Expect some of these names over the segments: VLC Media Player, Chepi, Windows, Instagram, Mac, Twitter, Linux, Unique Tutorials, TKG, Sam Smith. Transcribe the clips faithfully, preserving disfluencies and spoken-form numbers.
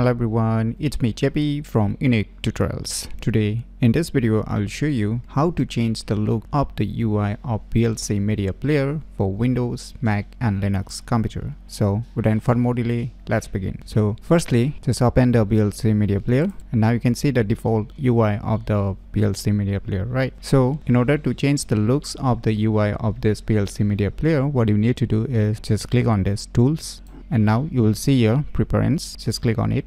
Hello everyone, it's me Chepi from Unique Tutorials. Today in this video I'll show you how to change the look of the U I of V L C Media Player for Windows, Mac and Linux computer. So without further more delay, let's begin. So firstly, just open the V L C Media Player and now you can see the default U I of the V L C Media Player, right? So in order to change the looks of the U I of this V L C Media Player, what you need to do is just click on this tools. And now you will see your preference, just click on it.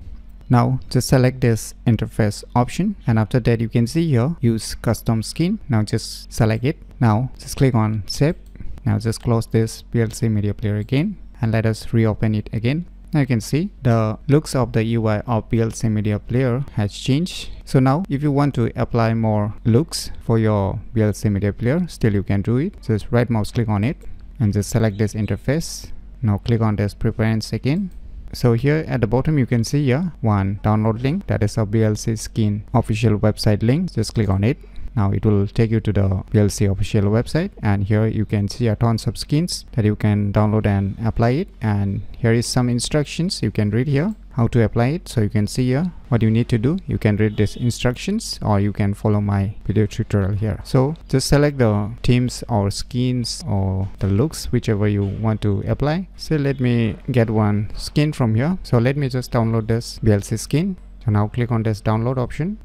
Now just select this interface option and after that you can see here use custom skin. Now just select it. Now just click on save. Now just close this V L C Media Player again and let us reopen it again. Now you can see the looks of the U I of V L C Media Player has changed. So now if you want to apply more looks for your V L C Media Player, still you can do it. Just right mouse click on it and just select this interface. Now click on this preference again. So here at the bottom you can see here one download link, that is a V L C skin official website link. Just click on it. Now it will take you to the V L C official website and here you can see a tons of skins that you can download and apply it. And here is some instructions you can read here how to apply it. So you can see here what you need to do. You can read these instructions or you can follow my video tutorial here. So just select the themes or skins or the looks, whichever you want to apply. So let me get one skin from here. So let me just download this V L C skin. So now click on this download option.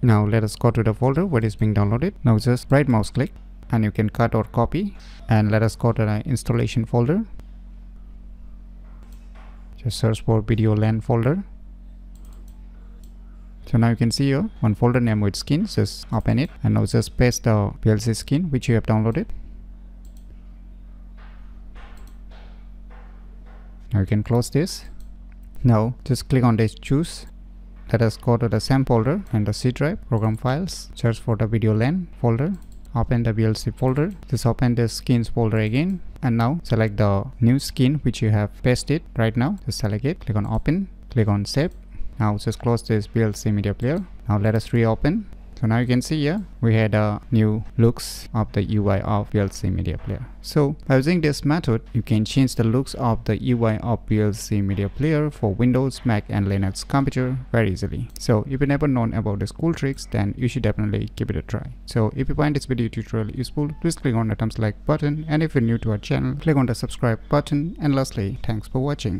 Now let us go to the folder what is being downloaded. Now just right mouse click and you can cut or copy and let us go to the installation folder. Just search for video LAN folder. So now you can see here one folder name with skins. Just open it and now just paste the V L C skin which you have downloaded. Now you can close this. Now just click on this choose. Let us go to the SAM folder and the C drive, program files, search for the video LAN folder, open the V L C folder, just open the skins folder again and now select the new skin which you have pasted right now. Just select it, click on open, click on save. Now just close this V L C Media Player. Now let us reopen. So now you can see here we had a new looks of the U I of V L C Media Player. So by using this method you can change the looks of the U I of V L C Media Player for Windows, Mac and Linux computer very easily. So if you never known about these cool tricks, then you should definitely give it a try. So if you find this video tutorial useful, please click on the thumbs like button, and if you're new to our channel, click on the subscribe button. And lastly, thanks for watching.